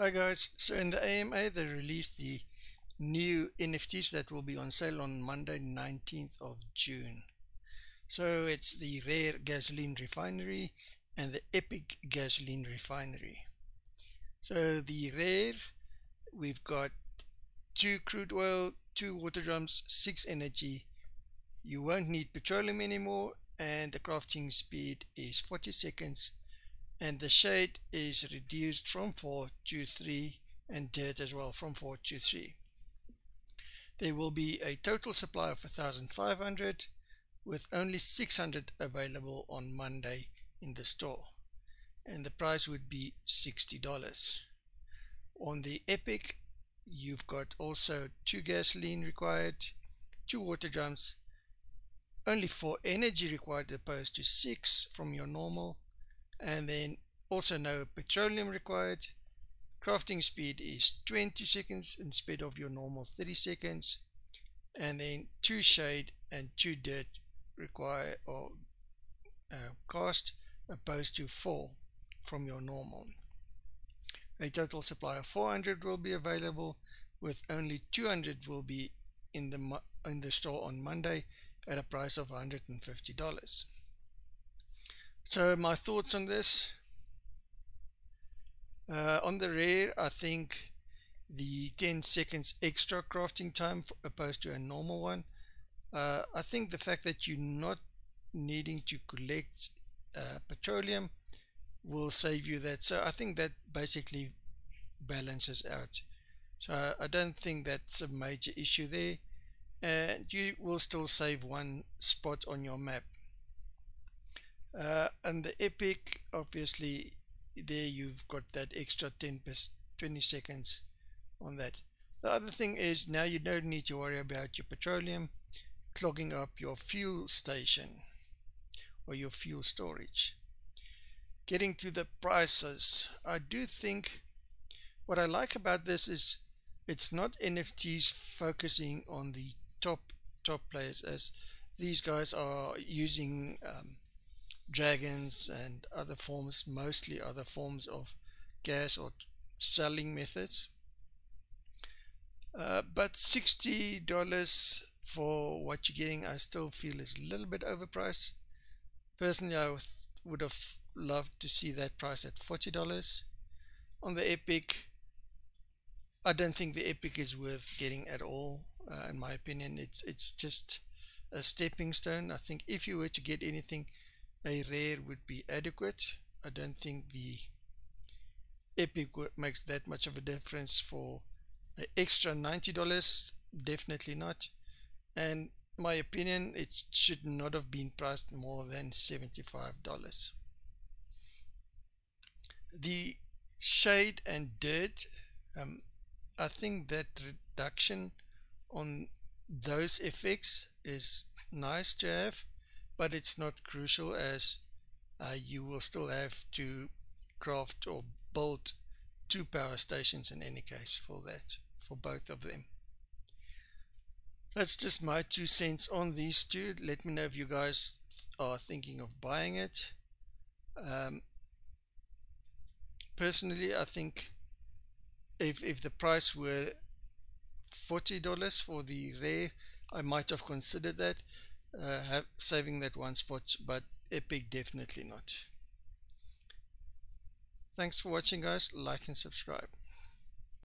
Hi guys, so in the AMA they released the new NFTs that will be on sale on Monday 19th of June. So it's the Rare Gasoline Refinery and the Epic Gasoline Refinery. So the Rare, we've got 2 crude oil, 2 water drums, 6 energy. You won't need petroleum anymore and the crafting speed is 40 seconds. And the shade is reduced from 4 to 3 and dirt as well from 4 to 3. There will be a total supply of 1,500 with only 600 available on Monday in the store. And the price would be $60. On the Epic, you've got also 2 gasoline required, 2 water drums, only 4 energy required opposed to 6 from your normal. And then also no petroleum required. Crafting speed is 20 seconds instead of your normal 30 seconds. And then 2 shade and 2 dirt require or cast opposed to 4 from your normal. A total supply of 400 will be available, with only 200 will be in the store on Monday at a price of $150. So my thoughts on this, on the Rare, I think the 10 seconds extra crafting time opposed to a normal one, I think the fact that you're not needing to collect petroleum will save you that. So I think that basically balances out. So I don't think that's a major issue there, and you will still save one spot on your map. And the Epic, obviously there you've got that extra 20 seconds on that. The other thing is now you don't need to worry about your petroleum clogging up your fuel station or your fuel storage. Getting to the prices, I do think what I like about this is it's not NFTs focusing on the top players, as these guys are using dragons and other forms, mostly other forms of gas or selling methods, but $60 for what you're getting I still feel is a little bit overpriced. Personally, I would have loved to see that price at $40. On the Epic, I don't think the Epic is worth getting at all. In my opinion, it's just a stepping stone. I think if you were to get anything, a Rare would be adequate. I don't think the Epic makes that much of a difference for an extra $90, definitely not. And my opinion, it should not have been priced more than $75. The shade and dirt, I think that reduction on those effects is nice to have, but it's not crucial, as you will still have to craft or build 2 power stations in any case for that, for both of them. That's just my 2 cents on these 2. Let me know if you guys are thinking of buying it. Personally, I think if the price were $40 for the Rare, I might have considered that. Saving that one spot, but Epic definitely not. Thanks for watching guys, like and subscribe.